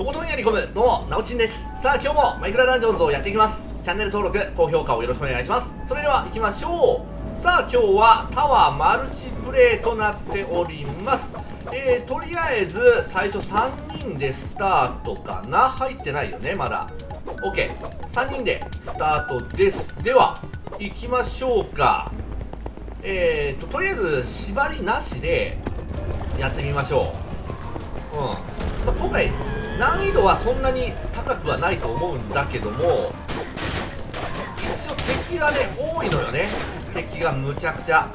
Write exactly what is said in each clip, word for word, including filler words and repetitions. とことんやりこむ、どうも、なおちんです。さあ、今日もマイクラダンジョンズをやっていきます。チャンネル登録、高評価をよろしくお願いします。それでは、行きましょう。さあ、今日はタワーマルチプレイとなっております。えー、とりあえず、最初さんにんでスタートかな。入ってないよね、まだ。OK。さんにんでスタートです。では、行きましょうか。えーと、とりあえず、縛りなしでやってみましょう。うん。まあ、今回、難易度はそんなに高くはないと思うんだけども、一応敵がね多いのよね。敵がむちゃくちゃ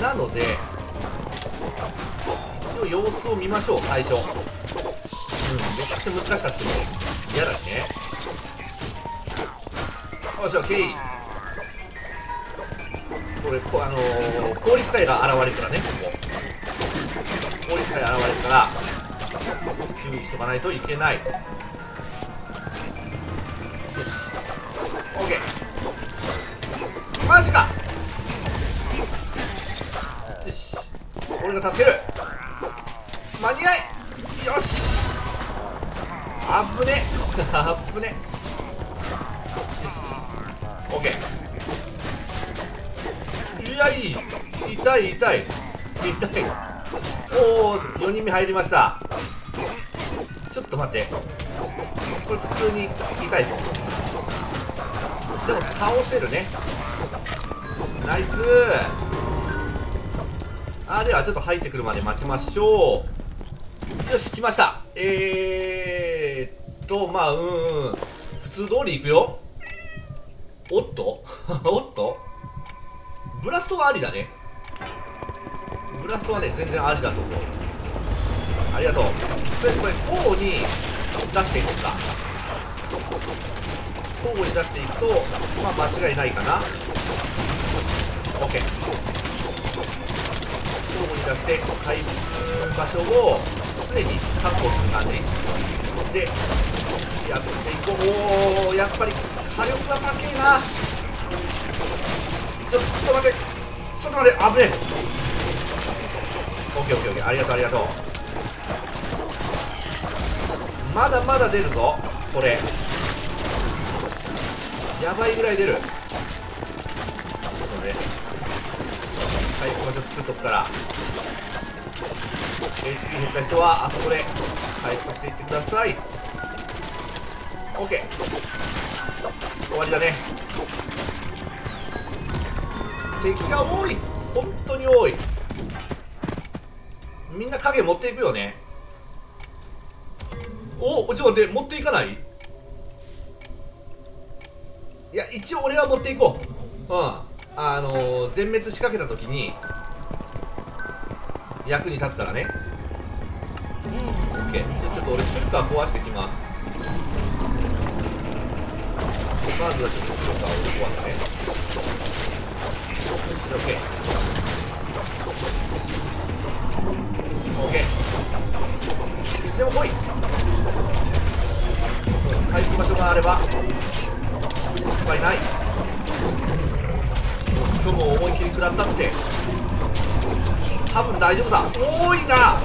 なので、一応様子を見ましょう。最初、うん、めちゃくちゃ難しかったの嫌だしね。よし、 OK。 これこ、あのー、効率界が現れるからね。ここ効率界が現れるから注意しとかないといけない。よし、 OK。 マジか。よし、俺が助ける。間に合い。よし、あぶねあぶね。よし、 OK。 いや、いい、痛い痛い痛い。おお、よにんめ入りました。ちょっと待って、これ普通に痛いぞ。でも倒せるね。ナイスー。あ、ではちょっと入ってくるまで待ちましょう。よし、来ました。えーっとまあ、うん、うん、普通通り行くよ。おっとおっと、ブラストはありだね。ブラストはね、全然ありだと思う。ありがとう。とりあえずこれ交互に出していこうか。交互に出していくと、まあ間違いないかな。 OK。 交互に出して回復場所を常に確保する感じでやっていこう。おー、やっぱり火力が高いな。ちょっと待って、ちょっと待って、危ねえ。 OKOKOK、 ありがとうありがとう。まだまだ出るぞこれ。やばいぐらい出る。ちょっとね、回復場所作っとくから、 エイチピー 減った人はあそこで回復していってください。 OK、 終わりだね。敵が多い、本当に多い。みんな影持っていくよね。お、ちょっと待って、持っていかない？いや、一応俺は持っていこう。うん。あのー、全滅仕掛けたときに、役に立つからね。OK。じゃあちょっと俺、シュルカー壊してきます。まずはちょっとシュルカーを壊すね。よし、OK。OK。いつでも来い。回復場所があれば失敗ない。今日も思いっきり食らったって多分大丈夫だ。多いな。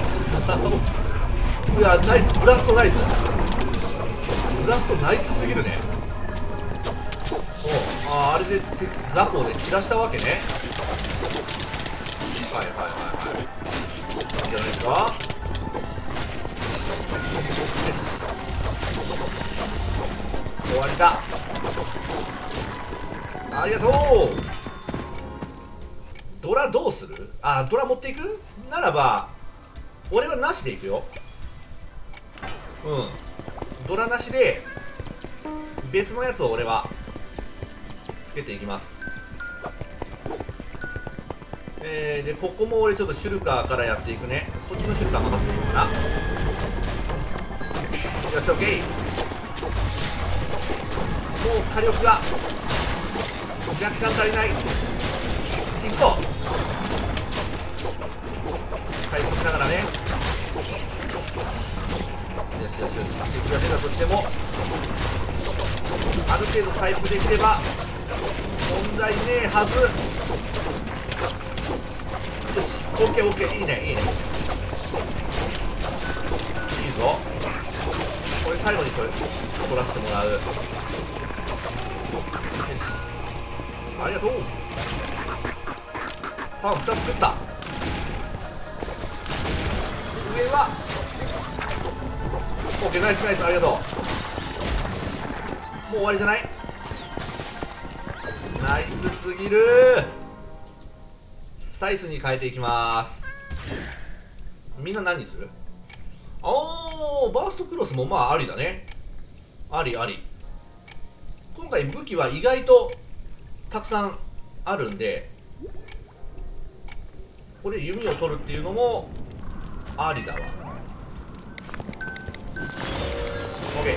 いや、ナイスブラスト、ナイスブラスト、ナイスすぎるね。お、あ、あれで雑魚で散らしたわけね。はいはいはいはい、いいんじゃないですか。よし、終わりだ。ありがとう。ドラどうする？あ、ドラ持っていく？ならば俺はなしでいくよ。うん、ドラなしで別のやつを俺はつけていきます。えー、でここも俺ちょっとシュルカーからやっていくね。そっちのシュルカー任せていこうかな。よし、 OK。もう火力が若干足りない。行くぞ。回復しながらね。よしよしよし、敵が出たとしてもある程度回復できれば問題ねえはず。よし、 OKOK、 いいねいいね、いいぞ。最後にそれ取らせてもらう。よし、ありがとう。パンふたつ食った。上は OK。 ナイスナイス、ありがとう。もう終わりじゃない。ナイスすぎる。サイスに変えていきます。みんな何にする？ああ、バーストクロスもまあありだね。ありあり。今回武器は意外とたくさんあるんで、これ弓を取るっていうのもありだわ。 OK。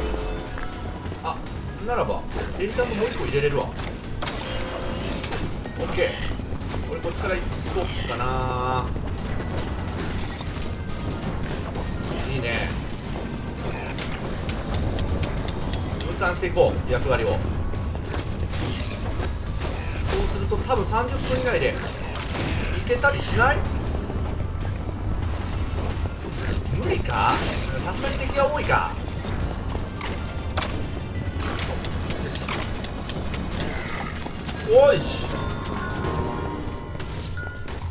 あ、ならばエリちゃんともう一個入れれるわ。 OK。 これこっちから行こうかな。いいね。分担していこう、役割を。そうすると多分さんじゅっぷん以内でいけたりしない？無理か？さすがに敵が多いか。おいし、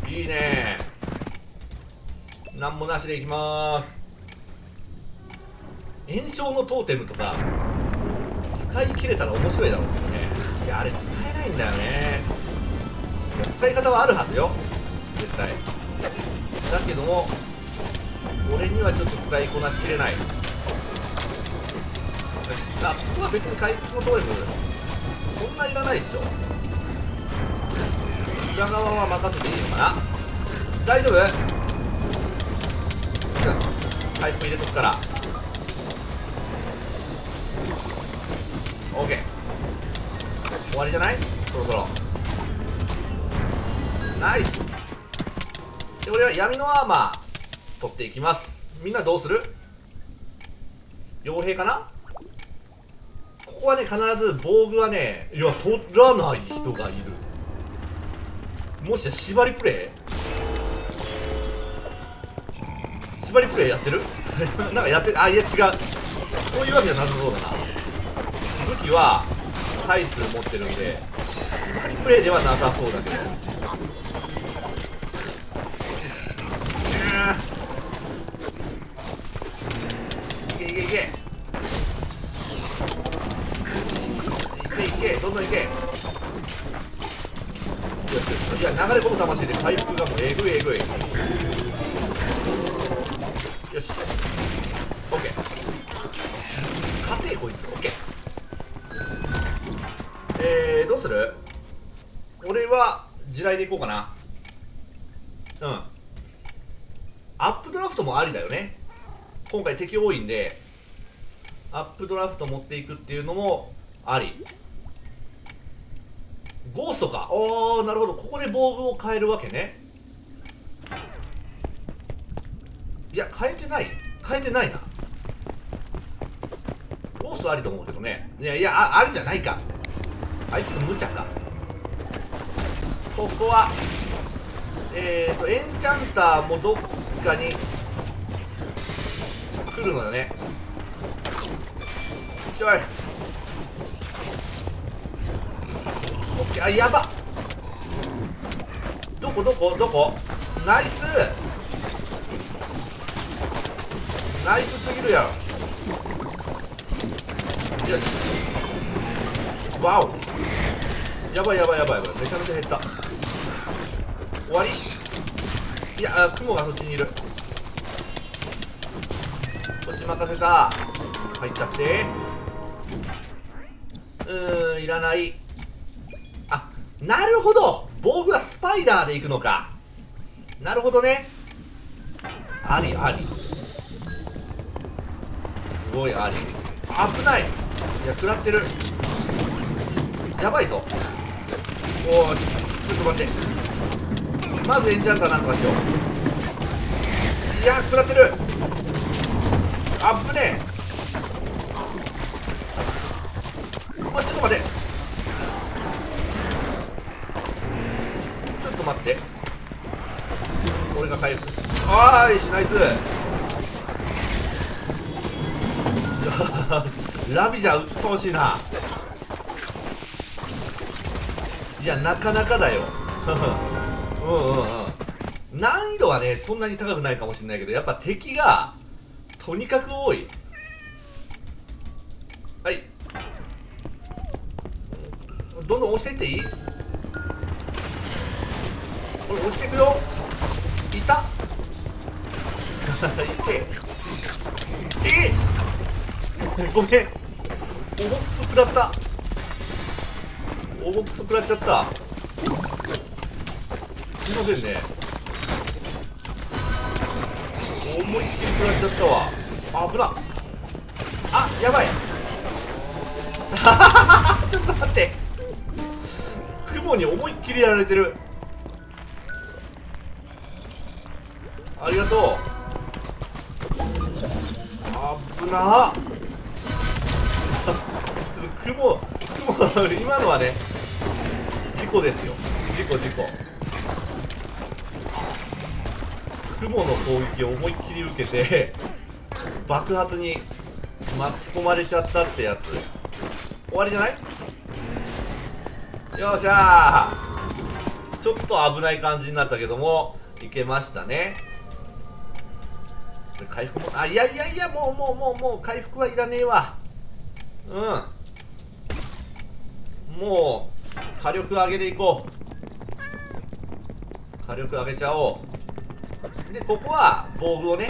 いいね。なんもなしでいきまーす。炎症のトーテムとか使い切れたら面白いだろうけどね。いや、あれ使えないんだよね。使い方はあるはずよ、絶対。だけども俺にはちょっと使いこなしきれない。あ、ここは別に回復のトーテムそんないらないっしょ。裏側は任せていいのかな。大丈夫、回復入れとくから。オッケー、終わりじゃない？そろそろ。ナイス。で、俺は闇のアーマー取っていきます。みんなどうする？傭兵かな？ここはね、必ず防具はね、いや、取らない人がいる。もしや縛りプレイ？縛りプレイやってる？なんかやってる。あ、いや違う、そういうわけじゃなさそうだな。武器はサイス持ってるんで縛りプレイではなさそうだけど、いけいけいけいけいけ、どんどんいけ。よしよし、いや流れ込む魂で回復がもうえぐいえぐい。よし、 OK、 勝てこいつ。 OK、えー、どうする？俺は地雷でいこうかな。うん、アップドラフトもありだよね。今回敵多いんでアップドラフト持っていくっていうのもあり。ゴーストか。おー、なるほど、ここで防具を変えるわけね。いや、変えてない、変えてないな。ゴーストありと思うけどね。いやいや、 あ, ありじゃないか。あいつの無茶か。ここはえっとエンチャンターもどっかに来るのよね。ちょい、オッケー。あ、やば、どこどこどこ。ナイス、ナイスすぎるやろ。よし、わお、やばいやばいやばい、めちゃめちゃ減った。終わり。いや、あ、雲がそっちにいる。こっち任せた。入っちゃって、うーん、いらない。あ、なるほど、防具はスパイダーでいくのか。なるほどね。ありあり、すごいあり。危ない、いや食らってる、やばいぞ。おー、ちょっと待って、まずエンジャンターなんとかしよう。いやー、食らってる、あっぶねー。あ、ちょっと待って、ちょっと待って、俺が回復。あーいし、ナイス。ラビじゃうっとうしいな。いや、なかなかだよ。うんうんうん。難易度はね、そんなに高くないかもしれないけど、やっぱ敵が、とにかく多い。はい。どんどん押していっていい？これ押していくよ。いた。いて。えっ！ごめん。おぼくそ食らった。おぼくそ食らっちゃった。すいませんね。思いっきり食らっちゃったわ。あ、危な。あ、やばい。ちょっと待って。雲に思いっきりやられてる。ありがとう。危な。ちょっと雲、雲の今のはね、事故ですよ。事故事故。雲の攻撃を思いっきり受けて爆発に巻き込まれちゃったってやつ。終わりじゃない？よっしゃー。ちょっと危ない感じになったけどもいけましたね。回復も、あ、いやいやいや、もうもうもうもう回復はいらねえわ。うん、もう火力上げでいこう。火力上げちゃおう。でここは防具をね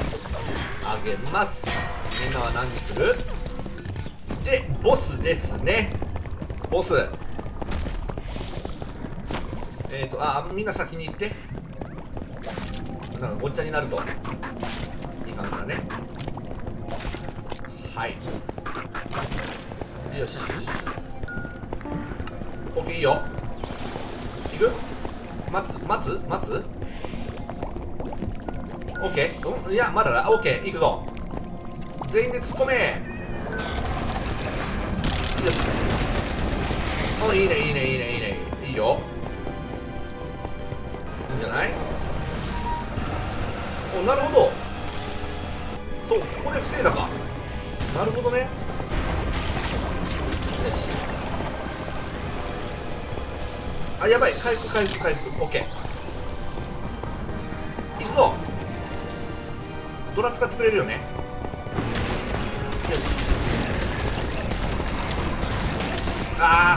上げます。みんなは何にする？でボスですね。ボスえっ、ー、とあみんな先に行って、なんかごっちゃになるとからね、はいよし OK いいよ。いく待つ待つ待つ OK、うん、いやまだだ。 OK いくぞ。全員で突っ込め。よし、おいいねいいねいいねいいねいいよ。いいんじゃない？おなるほど。そうここで防いだか。なるほどね。よし、あやばい、回復回復回復 OK。 いくぞ。ドラ使ってくれるよね。よし、ああ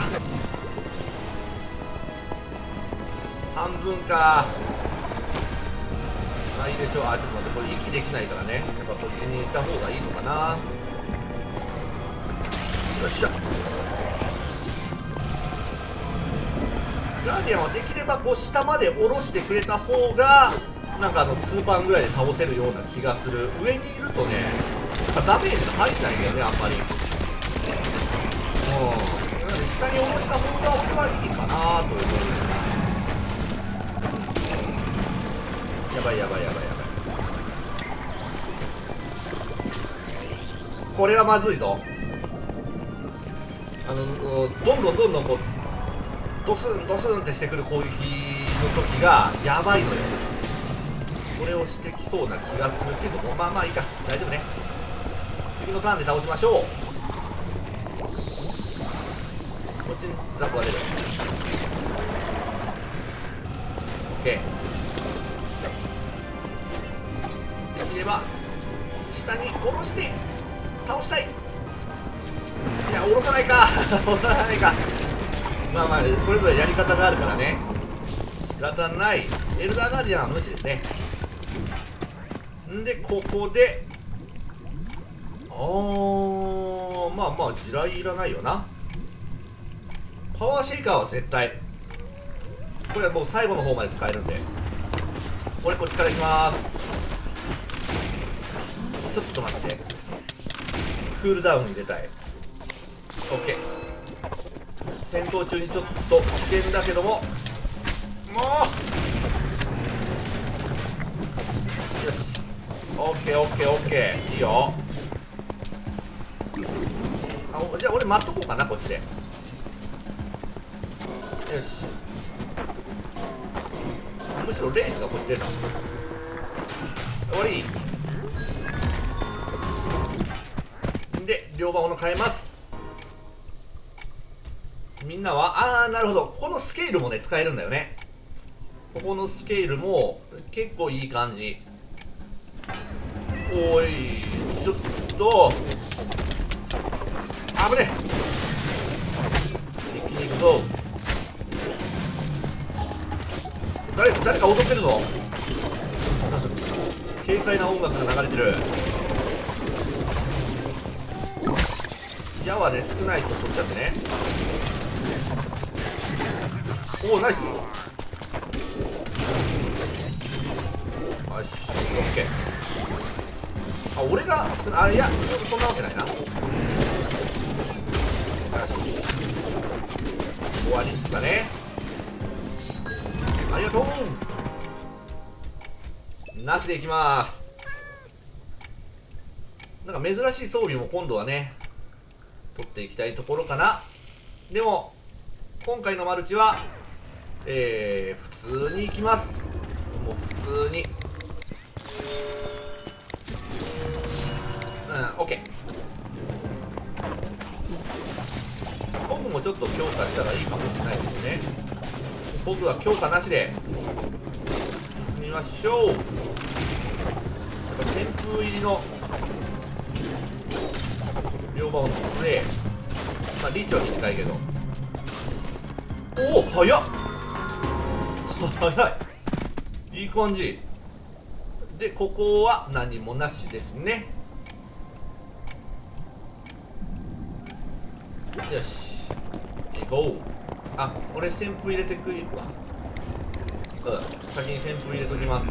半分か。あ、いいでしょう。あ、ちょっと待って、これ息できないからね。やっぱこっちにいた方がいいのかな。よっしゃ。ガーディアンはできればこう下まで下ろしてくれた方がなんかあのツーパンぐらいで倒せるような気がする。上にいるとね、なんかダメージが入んないんだよね、あんまり。うん、なので下に下ろした方が俺はいいかなということですね。やばいやばいやばいやばい。これはまずいぞ。あのどんどんどんどんこうドスンドスンってしてくる攻撃の時がやばいのよ。これをしてきそうな気がするけども、まあまあいいか、大丈夫ね。次のターンで倒しましょう。こっちにザコが出る。 OK、では下に下ろして倒したい。いや下ろさないか。下ろさないか。まあまあそれぞれやり方があるからね、仕方ない。エルダーガーディアンは無視ですね。んでここであーまあまあ地雷いらないよな。パワーシェイカーは絶対これはもう最後の方まで使えるんで、俺こっちからいきまーす。ちょっと待って、クールダウン入れたい。 OK、 戦闘中にちょっと危険だけども、もうよし OKOKOK いいよ。あじゃあ俺待っとこうかな、こっちで。よし、むしろレースがこっち出た。終わり。で両刃物変えます。みんなはああなるほど、ここのスケールもね使えるんだよね。ここのスケールも結構いい感じ。おいちょっと危ねえ。一気にいくぞ。誰か誰か踊ってるぞ。軽快な音楽が流れてる。矢はね少ないと取っちゃってね。おおナイス。よしオッケー。あ俺が少ない、あいやそんなわけないな。よし終わりだね。ありがとう。なしでいきます。なんか珍しい装備も今度はね取っていきたいところかな。でも今回のマルチは、えー、普通にいきます。もう普通に、うん OK。 ホグもちょっと強化したらいいかもしれないですね。ホグは強化なしで進みましょう。やっぱ旋風入りの両刃を取って、まあ、リーチは短いけど。おお早っ早い、いい感じで。ここは何もなしですね。よし行こう。あ俺旋風入れてくるわ。うん先に旋風入れときます。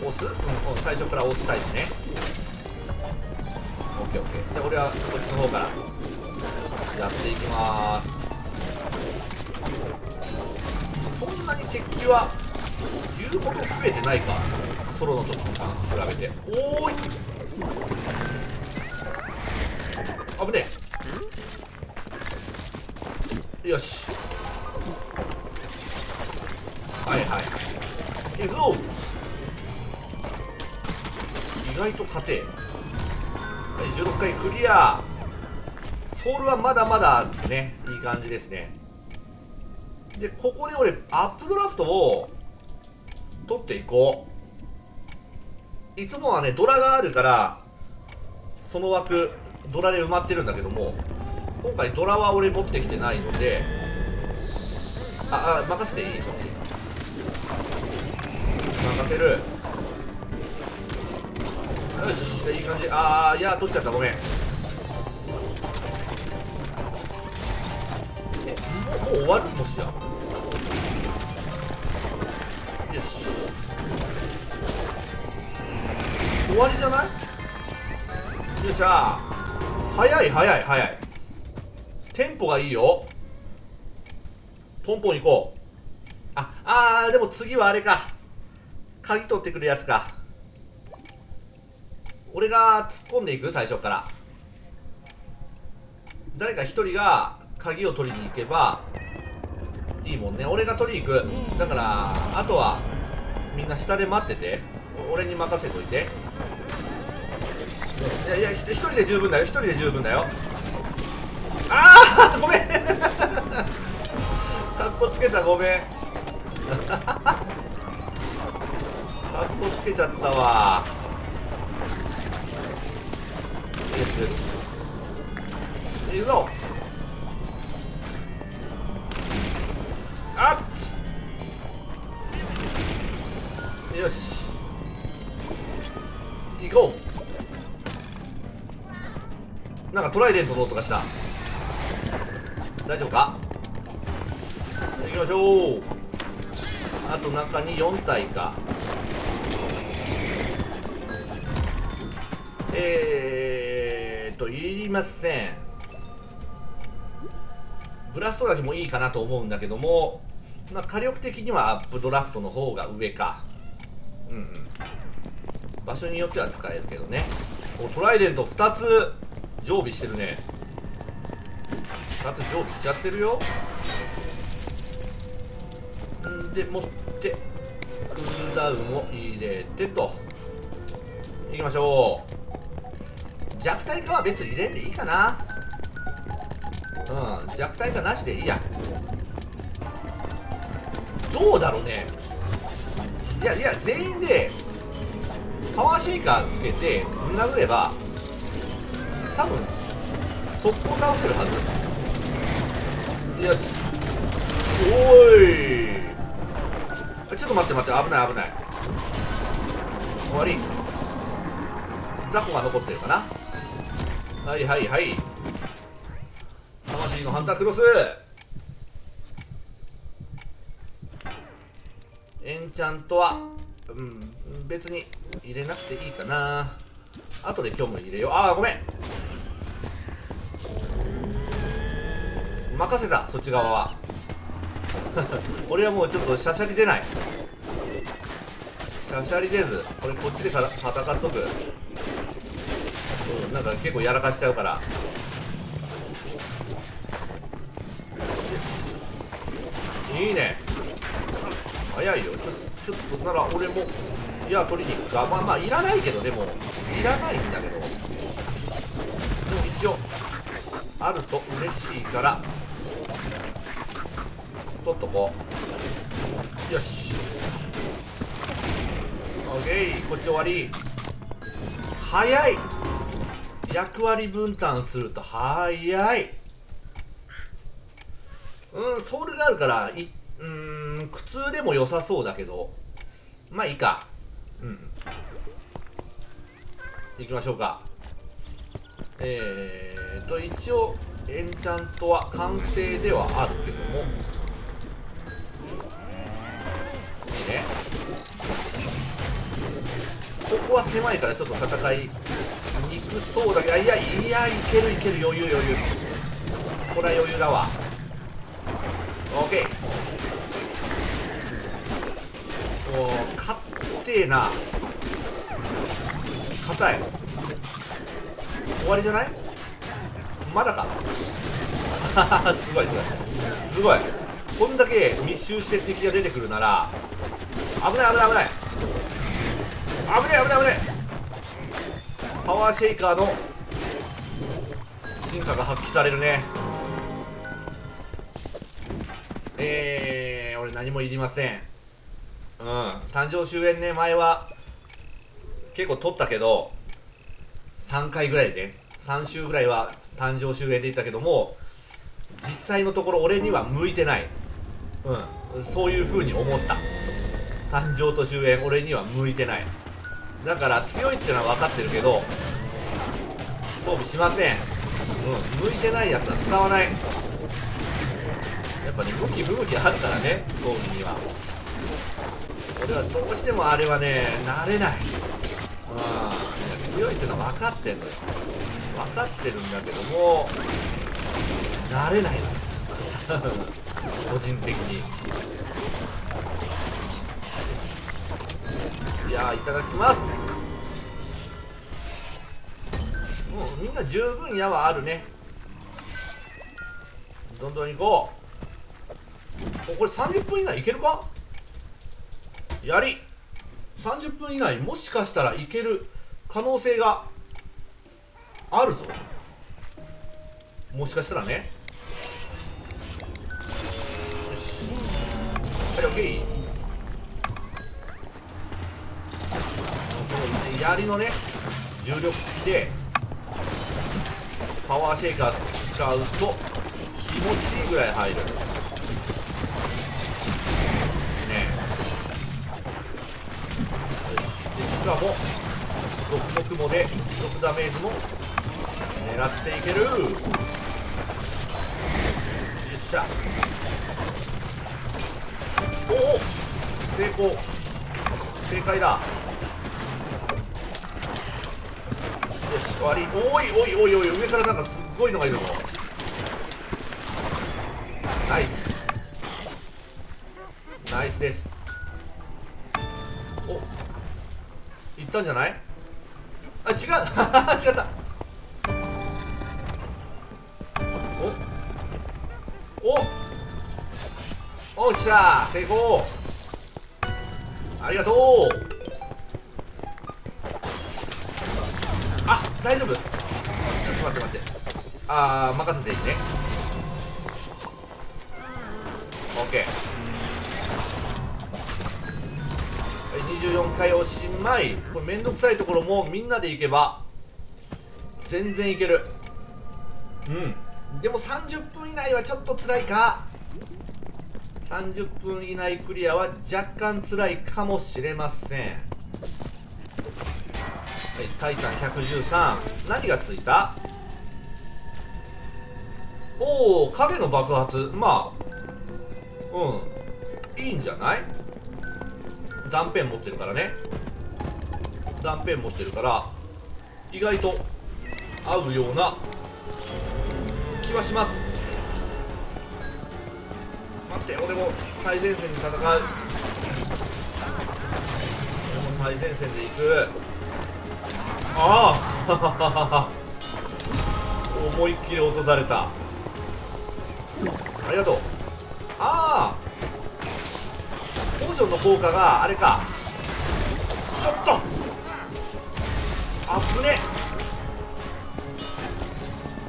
押す、うん、最初から押すタイプね。オッケーオッケー。じゃあ俺はこっちの方からやっていきます。そんなに敵は言うほど増えてないか、ソロの時とか比べて。おーい危ねえ。よしはいはい行くぞ。意外と勝て。じゅうろっかいクリア。ソウルはまだまだねいい感じですね。でここで俺アップドラフトを取っていこう。いつもはねドラがあるからその枠ドラで埋まってるんだけども、今回ドラは俺持ってきてないので、ああ任せていい、そっち任せる。よしいい感じ。ああいや取っちゃったごめん。もう終わるもしや。よし終わりじゃない。よっしゃ早い早い早い。テンポがいいよ。ポンポン行こう。ああーでも次はあれか、鍵取ってくるやつか。俺が突っ込んでいく。最初から誰かひとりが鍵を取りに行けばいいもんね。俺が取りに行く。だからあとはみんな下で待ってて、俺に任せといて。いやいや一人で十分だよ、一人で十分だよ。ああごめんカッコつけたごめんカッコつけちゃったわ。よしよし行くぞ。あっよし行こう。なんかトライデントの音がした。大丈夫か。行きましょう。あと中によんたいか。えーっといりません。ブラストだけもいいかなと思うんだけども、まあ、火力的にはアップドラフトの方が上か。うんうん場所によっては使えるけどね。おトライデントふたつ常備してるね。ふたつ常備しちゃってるよ。んで持ってクールダウンを入れてと。行きましょう。弱体化は別に入れんでいいかな。うん、弱体化なしでいいや。どうだろうね。いやいや、全員でパワーシェイカーつけて殴れば多分速攻倒せるはず。よし、おーい、ちょっと待って待って、危ない危ない。終わり。雑魚が残ってるかな。はいはいはい。魂のハンタークロスエンチャントは、うん、別に入れなくていいかな。あとで今日も入れよう。ああ、ごめん、任せた、そっち側は俺はもうちょっとシャシャリ出ない、シャシャリ出ず、これこっちで戦っとく、うん、なんか結構やらかしちゃうから。いいね、早いよ。ちょ、ちょっとなら俺も、いや取りに行くか。まあまあいらないけど、でもいらないんだけど、でも一応あると嬉しいから取っとこう。よし、オッケー、こっち終わり。早い、役割分担すると早い。うん、ソウルがあるからい、うーん、苦痛でも良さそうだけど、まあいいか。うん。行きましょうか。えーと、一応、エンチャントは完成ではあるけども。いいね。ここは狭いからちょっと戦いにくそうだけど、いやいや、いけるいける、余裕余裕。これは余裕だわ。オッケー。おー、勝ってーな。硬い。終わりじゃない？まだか。すごいすごいすごい。こんだけ密集して敵が出てくるなら、危ない危ない危ない危ない危ない危ない。パワーシェイカーの進化が発揮されるね。えー、俺何もいりません。うん、誕生終焉ね、前は結構取ったけど、さんかいぐらいで、さん周ぐらいは誕生終焉でいったけども、実際のところ俺には向いてない。うん、そういう風に思った。誕生と終焉、俺には向いてない。だから強いってのは分かってるけど、装備しません。うん、向いてないやつは使わない。やっぱね、向き不向きあるからね、装備には。俺はどうしてもあれはね、慣れない。うん、強いってのは分かってるのよ。分かってるんだけども、慣れないの個人的に。いやー、いただきます。もうみんな十分矢はあるね。どんどん行こう。これさんじゅっぷん以内いけるか。やりさんじゅっぷん以内、もしかしたらいける可能性があるぞ。もしかしたらね。よし、はい、オッケー。槍のね、重力付きでパワーシェイカー使うと気持ちいいぐらい入るも毒の雲で毒ダメージも狙っていける。よっしゃ、おお、成功、正解だ。よし、終わり。おいおいおいおい、上からなんかすっごいのがいるの。ナイスナイスです。お、行ったんじゃない？あ、違う違った。おおお、来た、成功、ありがとう。大丈夫。ちょっと待って待って、ああ任せていいね。 OK、 にじゅうよんかいおしまい。これめんどくさいところもみんなで行けば全然いける。うん、でもさんじゅっぷん以内はちょっと辛いか。さんじゅっぷん以内クリアは若干辛いかもしれません。はい、タイタンひゃくじゅうさん、何がついた。おお、影の爆発、まあうんいいんじゃない。断片持ってるからね、断片持ってるから意外と合うような気はします。待って、俺も最前線で戦う。俺も最前線で行く。ああ思いっきり落とされた。ありがとう。ああポーションの効果があれか。ちょっとあぶね。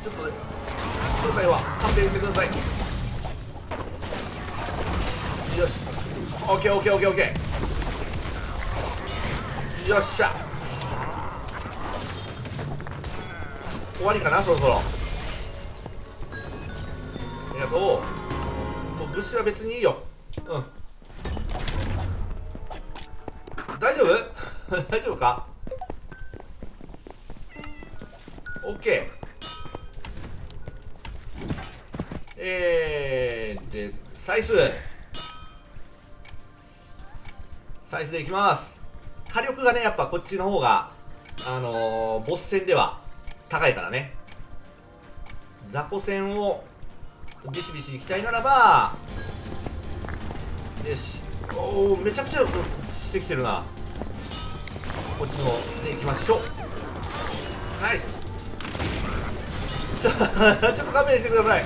ちょっと正体は判定してください。よし、オッケーオッケーオッケーオッケー、よっしゃ終わりかな、そろそろ。ありがとう。もう物資は別にいいよ。うん大丈夫大丈夫か。オッケー。えーで採数サイズでいきます。火力がねやっぱこっちの方があのー、ボス戦では高いからね。雑魚戦をビシビシいきたいならばよし。おおめちゃくちゃしてきてるな。こっちの方でいきましょう。ナイス。ちょ, ちょっと勘弁してください。ち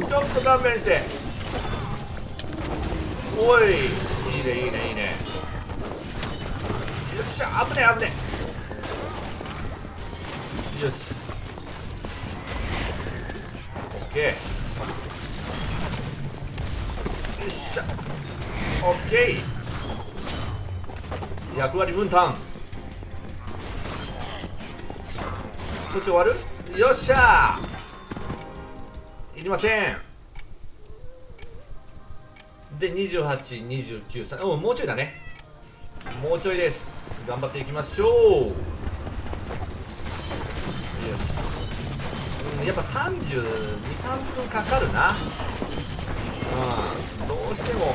ょっと勘弁して。おいいいねいいねいいね。よっしゃ危ね危ね。よしオッケー。よっしゃオッケー。役割分担。こっち終わる。よっしゃいりません。でにじゅうはち、にじゅうきゅう、さん、うん、もうちょいだね。もうちょいです。頑張っていきましょう。よし、うん、やっぱさんじゅうに、さんぷんかかるな。うん、どうしても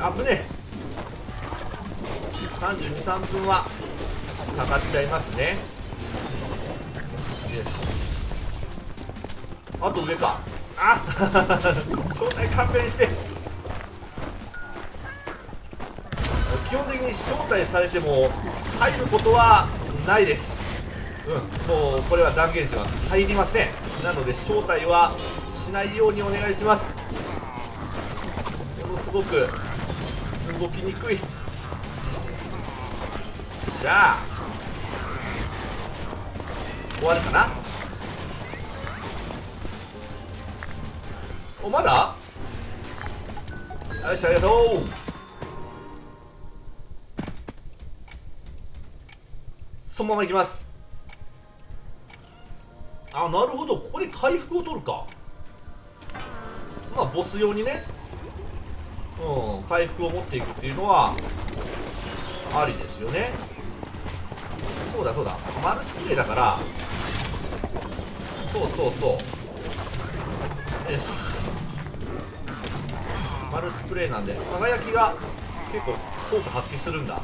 あぶねさんじゅうに、さんぷんはかかっちゃいますね。よしあと上か。あ正体勘弁して。基本的に招待されても入ることはないです。うんもうこれは断言します。入りません。なので招待はしないようにお願いします。ものすごく動きにくい。じゃあ終わるかな。おまだ。よしありがとう。そのままいきます。あなるほど、ここで回復を取るか。まあボス用にね、うん回復を持っていくっていうのはありですよね。そうだそうだ、マルチプレイだから。そうそうそう、よしマルチプレイなんで輝きが結構効果発揮するんだ。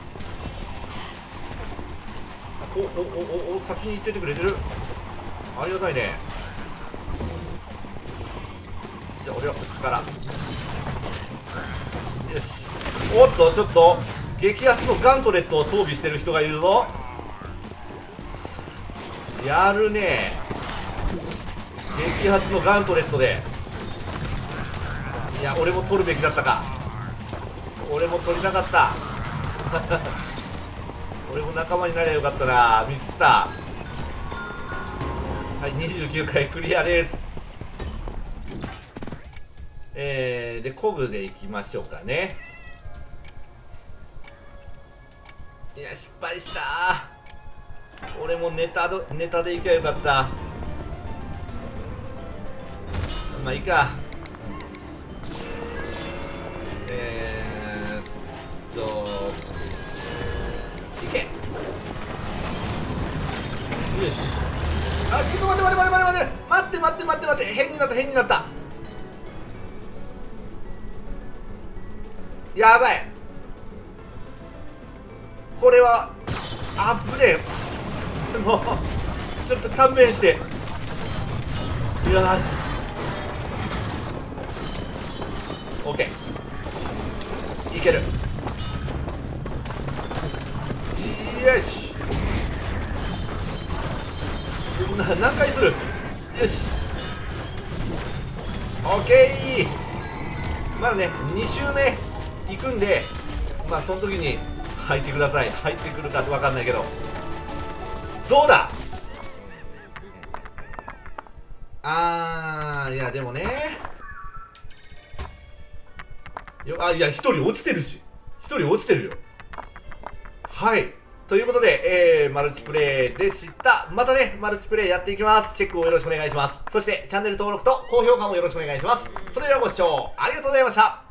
おおおお先に行っててくれてる、ありがたいね。じゃあ俺はこっちから。よしおっとちょっと激アツのガントレットを装備してる人がいるぞ。やるね激アツのガントレットで。いや俺も取るべきだったか。俺も取りたかった俺も仲間になりゃよかったな。ミスった。はい、にじゅうきゅうかいクリアです。えー、でコブでいきましょうかね。いや失敗したー。俺もネタどネタでいけばよかった。まあいいか。えー、っといけ。よし。あ、ちょっと待って待って待って待って待って待って待って、変になった変になった。やばい、これはあぶねえ。もうちょっと勘弁して。よし OK、 いける。よし、な何回する。よし OK。 まだねに周目行くんで、まあその時に入ってください。入ってくるか分かんないけど。どうだ。あー、いやでもねよ、あ、いやひとり落ちてるし、ひとり落ちてるよ。はい、ということで、えー、マルチプレイでした。またねマルチプレイやっていきます。チェックをよろしくお願いします。そしてチャンネル登録と高評価もよろしくお願いします。それではご視聴ありがとうございました。